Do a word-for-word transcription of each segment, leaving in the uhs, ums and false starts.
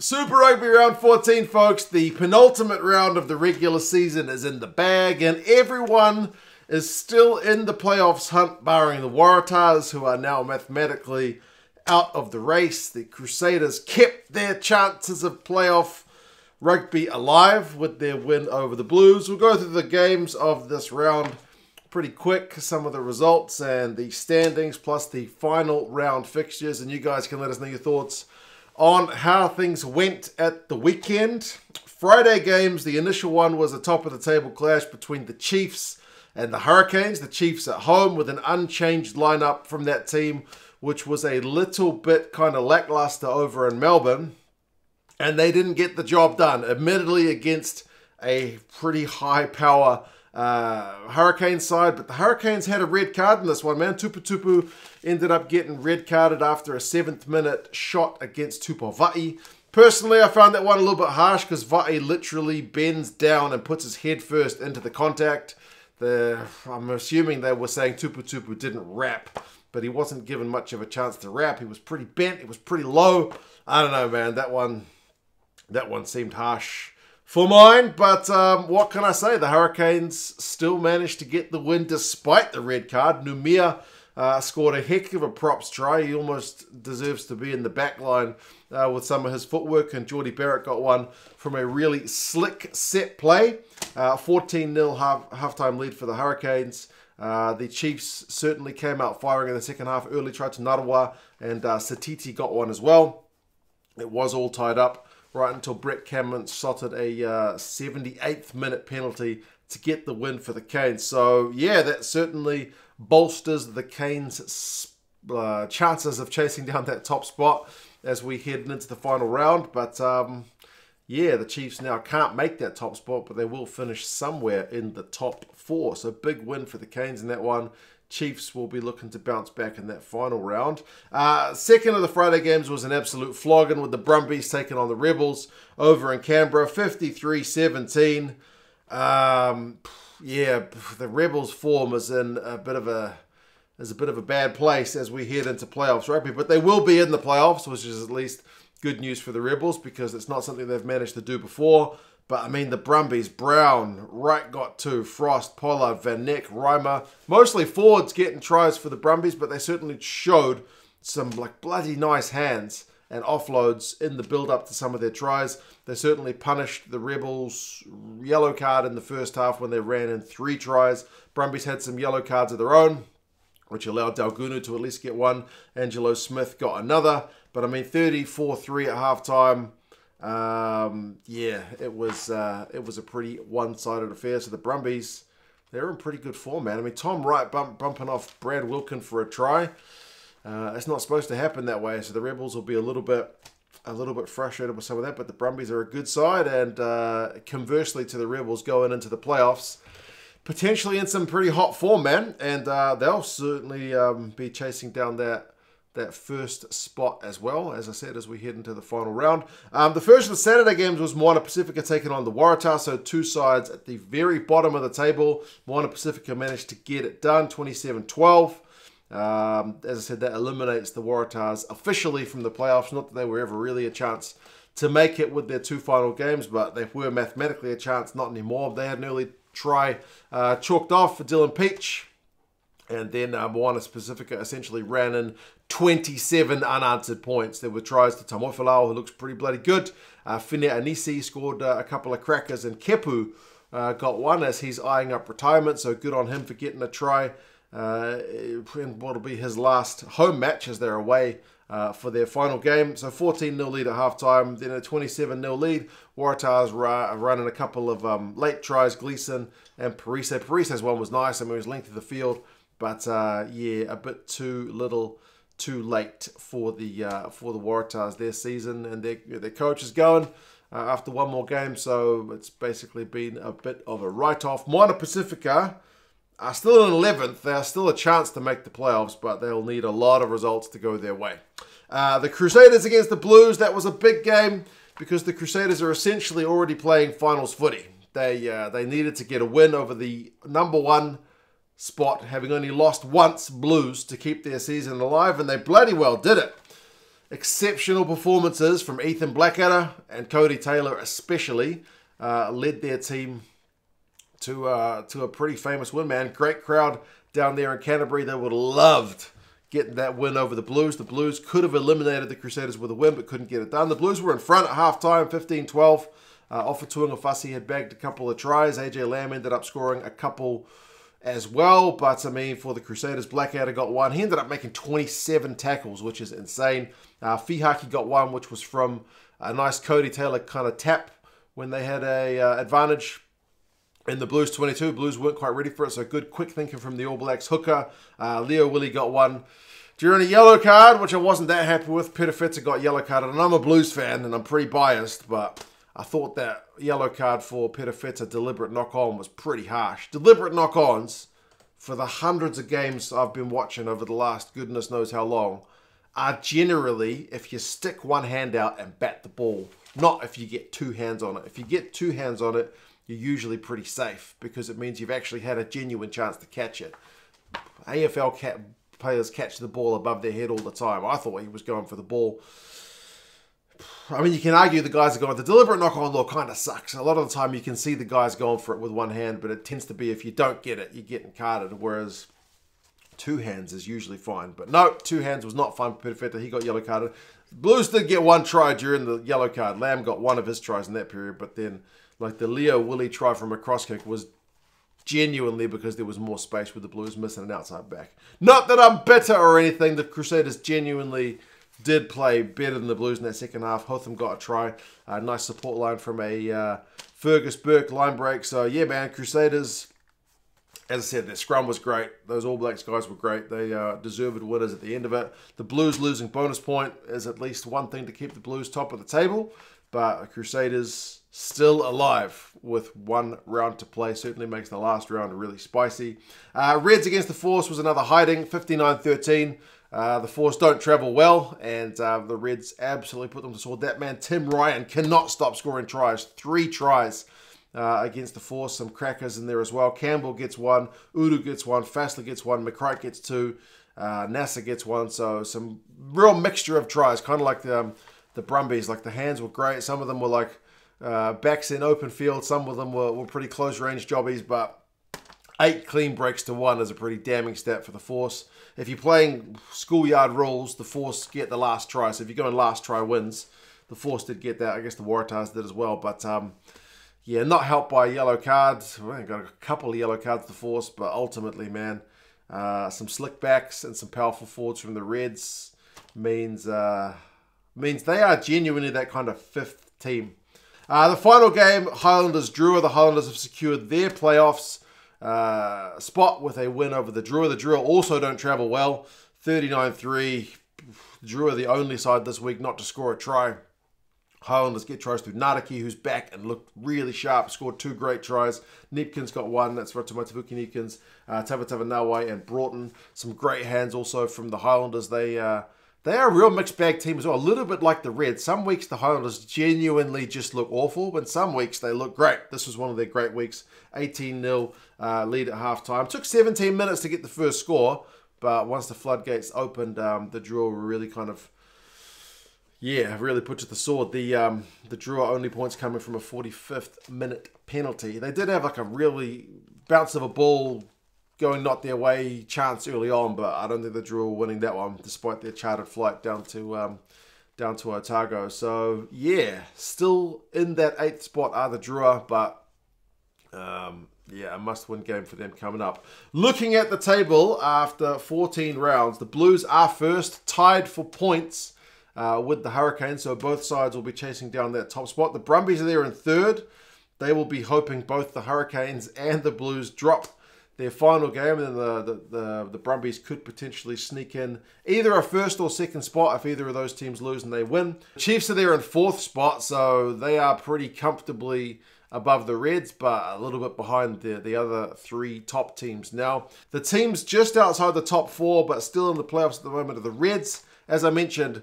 Super Rugby round fourteen, folks. The penultimate round of the regular season is in the bag, and everyone is still in the playoffs hunt, barring the Waratahs, who are now mathematically out of the race. The Crusaders kept their chances of playoff rugby alive with their win over the Blues. We'll go through the games of this round pretty quick, some of the results and the standings, plus the final round fixtures, and you guys can let us know your thoughts on how things went at the weekend. Friday games, the initial one was a top-of-the-table clash between the Chiefs and the Hurricanes. The Chiefs at home with an unchanged lineup from that team, which was a little bit kind of lackluster over in Melbourne. And they didn't get the job done, admittedly against a pretty high power uh, Hurricane side. But the Hurricanes had a red card in this one, man. Tuputupu ended up getting red carded after a seventh minute shot against Tupovai. Personally, I found that one a little bit harsh because Vai literally bends down and puts his head first into the contact. The, I'm assuming they were saying Tuputupu didn't wrap, but he wasn't given much of a chance to wrap. He was pretty bent. It was pretty low. I don't know, man. That one, that one seemed harsh for mine. But um, what can I say? The Hurricanes still managed to get the win despite the red card. Numia uh, scored a heck of a props try. He almost deserves to be in the back line uh, with some of his footwork. And Jordie Barrett got one from a really slick set play. fourteen nil uh, half-time lead for the Hurricanes. Uh, the Chiefs certainly came out firing in the second half. Early tried to Narawa, and uh, Satiti got one as well. It was all tied up right until Brett Cameron slotted a uh, seventy-eighth minute penalty to get the win for the Canes. So, yeah, that certainly bolsters the Canes' uh, chances of chasing down that top spot as we head into the final round. But Um, yeah, the Chiefs now can't make that top spot, but they will finish somewhere in the top four. So big win for the Canes in that one. Chiefs will be looking to bounce back in that final round. Uh, second of the Friday games was an absolute flogging with the Brumbies taking on the Rebels over in Canberra, fifty-three seventeen. Um, yeah, the Rebels' form is in a bit of a is a bit of a bad place as we head into playoffs rugby, but they will be in the playoffs, which is at least good news for the Rebels because it's not something they've managed to do before. But, I mean, the Brumbies, Brown, Wright got two, Frost, Pollard, Van Neck, Reimer. Mostly forwards getting tries for the Brumbies, but they certainly showed some like bloody nice hands and offloads in the build-up to some of their tries. They certainly punished the Rebels' yellow card in the first half when they ran in three tries. Brumbies had some yellow cards of their own, which allowed Dalgunu to at least get one. Angelo Smith got another. But, I mean, thirty-four three at halftime. Um, yeah, it was uh, it was a pretty one-sided affair. So the Brumbies, they're in pretty good form, man. I mean, Tom Wright bump, bumping off Brad Wilkin for a try. Uh, it's not supposed to happen that way. So the Rebels will be a little bit a little bit frustrated with some of that. But the Brumbies are a good side. And uh, conversely to the Rebels going into the playoffs, potentially in some pretty hot form, man. And uh, they'll certainly um, be chasing down that that first spot as well, as I said, as we head into the final round. Um, the first of the Saturday games was Moana Pasifika taking on the Waratahs, so two sides at the very bottom of the table. Moana Pasifika managed to get it done, twenty-seven twelve. Um, as I said, that eliminates the Waratahs officially from the playoffs. Not that they were ever really a chance to make it with their two final games, but they were mathematically a chance, not anymore. They had an early try uh, chalked off for Dylan Peach. And then uh, Moana Pasifika essentially ran in twenty-seven unanswered points. There were tries to Tamofilau, who looks pretty bloody good. Uh, Fini Anisi scored uh, a couple of crackers, and Kepu uh, got one as he's eyeing up retirement. So good on him for getting a try uh, in what will be his last home match as they're away uh, for their final game. So fourteen nil lead at halftime, then a twenty-seven nil lead. Waratahs running a couple of um, late tries, Gleeson and Parise. Parise's one was nice. I mean, it was length of the field. But, uh, yeah, a bit too little, too late for the uh, for the Waratahs. Their season and their, their coach is going uh, after one more game. So it's basically been a bit of a write-off. Moana Pasifika are still in eleventh. They are still a chance to make the playoffs, but they'll need a lot of results to go their way. Uh, the Crusaders against the Blues, that was a big game because the Crusaders are essentially already playing finals footy. They, uh, they needed to get a win over the number one spot, having only lost once, Blues, to keep their season alive, and they bloody well did it. Exceptional performances from Ethan Blackadder and Cody Taylor especially uh, led their team to uh, to a pretty famous win, man. Great crowd down there in Canterbury. They would have loved getting that win over the Blues. The Blues could have eliminated the Crusaders with a win, but couldn't get it done. The Blues were in front at halftime, fifteen twelve. Uh, Ofotuanga Fassi had bagged a couple of tries. A J Lamb ended up scoring a couple as well. But, I mean, for the Crusaders, Blackadder got one. He ended up making twenty-seven tackles, which is insane. Uh, Fihaki got one, which was from a nice Cody Taylor kind of tap when they had an uh, advantage in the Blues twenty-two. Blues weren't quite ready for it, so good quick thinking from the All Blacks hooker. Uh, Leo Willie got one during a yellow card, which I wasn't that happy with. Peter Fetzer got yellow carded, and I'm a Blues fan, and I'm pretty biased, but I thought that yellow card for Peter Fetzer, deliberate knock-on, was pretty harsh. Deliberate knock-ons for the hundreds of games I've been watching over the last goodness knows how long are generally if you stick one hand out and bat the ball, not if you get two hands on it. If you get two hands on it, you're usually pretty safe because it means you've actually had a genuine chance to catch it. A F L cat players catch the ball above their head all the time. I thought he was going for the ball. I mean, you can argue the guys are going, the deliberate knock-on law kind of sucks. A lot of the time you can see the guys going for it with one hand, but it tends to be if you don't get it, you're getting carded, whereas two hands is usually fine. But no, two hands was not fine for Peter Fetzer. He got yellow carded. Blues did get one try during the yellow card. Lamb got one of his tries in that period, but then like the Leo Willie try from a cross kick was genuinely because there was more space with the Blues missing an outside back. Not that I'm bitter or anything. The Crusaders genuinely did play better than the Blues in that second half. Hotham got a try. A nice support line from a uh, Fergus Burke line break. So, yeah, man, Crusaders, as I said, their scrum was great. Those All Blacks guys were great. They uh, deserved winners at the end of it. The Blues losing bonus point is at least one thing to keep the Blues top of the table. But the Crusaders still alive with one round to play. Certainly makes the last round really spicy. Uh, Reds against the Force was another hiding, fifty-nine thirteen. Uh, the Force don't travel well, and uh, the Reds absolutely put them to sword. That man, Tim Ryan, cannot stop scoring tries. Three tries uh, against the Force. Some crackers in there as well. Campbell gets one. Udu gets one. Fassler gets one. McCrite gets two. Uh, Nasser gets one. So some real mixture of tries, kind of like the, um, the Brumbies. Like the hands were great. Some of them were like uh, backs in open field. Some of them were, were pretty close-range jobbies, but eight clean breaks to one is a pretty damning stat for the Force. If you're playing schoolyard rules, the Force get the last try. So if you go in last try wins, the Force did get that. I guess the Waratahs did as well. But, um, yeah, not helped by yellow cards. We got a couple of yellow cards to the Force. But ultimately, man, uh, some slick backs and some powerful forwards from the Reds means, uh, means they are genuinely that kind of fifth team. Uh, the final game, Highlanders Drua. The Highlanders have secured their playoffs Uh, spot with a win over the Drua. The Drua also don't travel well. thirty-nine three. Drua the only side this week not to score a try. Highlanders get tries through Naraki, who's back and looked really sharp. Scored two great tries. Nipkins got one. That's for Tuputupu Nipkins, uh, Tavatava Nawai and Broughton. Some great hands also from the Highlanders. They, uh, they are a real mixed bag team as well. A little bit like the Reds. Some weeks the Highlanders genuinely just look awful, but some weeks they look great. This was one of their great weeks. eighteen nil uh, lead at halftime. Took seventeen minutes to get the first score, but once the floodgates opened, um, the Drua were really kind of, yeah, really put to the sword. The um, the Drua only points coming from a forty-fifth minute penalty. They did have like a really bounce of a ball going not their way chance early on, but I don't think the Drua were winning that one, despite their chartered flight down to um, down to Otago. So yeah, still in that eighth spot are the Drua, but um, yeah, a must-win game for them coming up. Looking at the table after fourteen rounds, the Blues are first, tied for points uh, with the Hurricanes, so both sides will be chasing down that top spot. The Brumbies are there in third. They will be hoping both the Hurricanes and the Blues drop their final game, and the, the, the, the Brumbies could potentially sneak in either a first or second spot if either of those teams lose and they win. Chiefs are there in fourth spot, so they are pretty comfortably above the Reds, but a little bit behind the, the other three top teams now. The teams just outside the top four, but still in the playoffs at the moment, are the Reds. As I mentioned,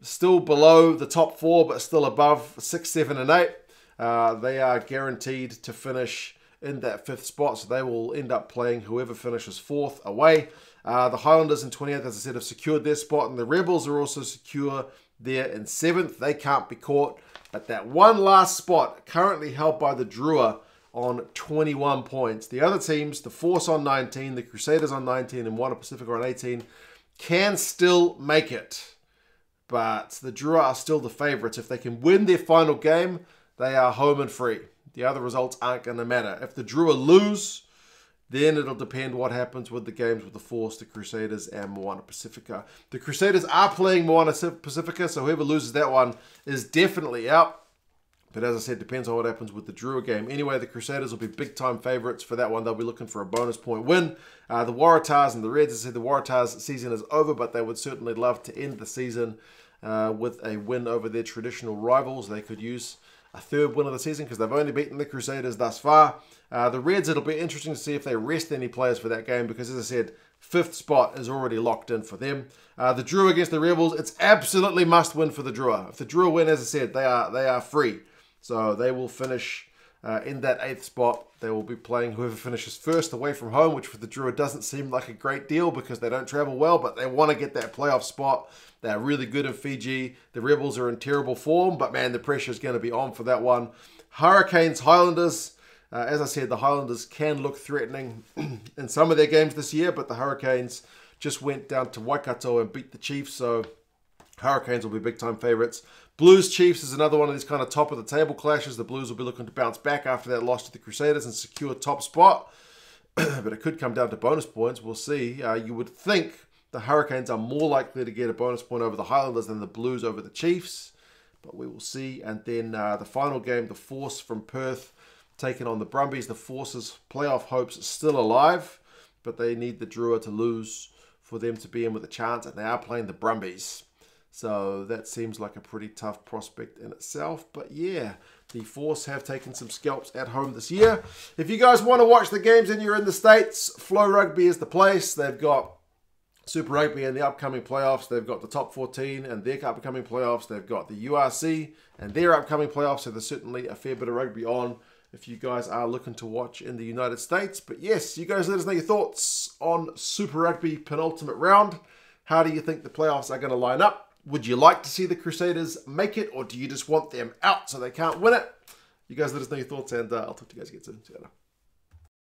still below the top four, but still above six, seven, and eight. Uh, they are guaranteed to finish in that fifth spot, so they will end up playing whoever finishes fourth away. Uh, the Highlanders in twenty-eighth, as I said, have secured their spot, and the Rebels are also secure there in seventh. They can't be caught. But that one last spot currently held by the Drua on twenty-one points. The other teams, the Force on nineteen, the Crusaders on nineteen, and Moana Pasifika on eighteen, can still make it. But the Drua are still the favourites. If they can win their final game, they are home and free. The other results aren't going to matter. If the Drua lose, then it'll depend what happens with the games with the Force, the Crusaders, and Moana Pasifika. The Crusaders are playing Moana Pasifika, so whoever loses that one is definitely out. But as I said, depends on what happens with the Drua game. Anyway, the Crusaders will be big-time favourites for that one. They'll be looking for a bonus point win. Uh, the Waratahs and the Reds, as I said, the Waratahs season is over, but they would certainly love to end the season uh, with a win over their traditional rivals. They could use a third win of the season because they've only beaten the Crusaders thus far. Uh, the Reds, it'll be interesting to see if they rest any players for that game because, as I said, fifth spot is already locked in for them. Uh, the Drua against the Rebels, it's absolutely must win for the Drua. If the Drua win, as I said, they are they are free. So they will finish uh, in that eighth spot. They will be playing whoever finishes first away from home, which for the Drua doesn't seem like a great deal because they don't travel well, but they want to get that playoff spot. They're really good in Fiji. The Rebels are in terrible form, but man, the pressure is going to be on for that one. Hurricanes, Highlanders. Uh, as I said, the Highlanders can look threatening in some of their games this year, but the Hurricanes just went down to Waikato and beat the Chiefs, so Hurricanes will be big-time favourites. Blues Chiefs is another one of these kind of top-of-the-table clashes. The Blues will be looking to bounce back after that loss to the Crusaders and secure top spot, but it could come down to bonus points. We'll see. Uh, you would think the Hurricanes are more likely to get a bonus point over the Highlanders than the Blues over the Chiefs, but we will see. And then uh, the final game, the Force from Perth, taking on the Brumbies. The Force's playoff hopes still alive, but they need the Drua to lose for them to be in with a chance, and they are playing the Brumbies. So that seems like a pretty tough prospect in itself. But yeah, the Force have taken some scalps at home this year. If you guys want to watch the games and you're in the States, Flow Rugby is the place. They've got Super Rugby and the upcoming playoffs. They've got the top fourteen and their upcoming playoffs. They've got the U R C and their upcoming playoffs. So there's certainly a fair bit of rugby on if you guys are looking to watch in the United States. But yes, you guys let us know your thoughts on Super Rugby penultimate round. How do you think the playoffs are going to line up? Would you like to see the Crusaders make it, or do you just want them out so they can't win it? You guys let us know your thoughts, and uh, I'll talk to you guys again soon. See you later.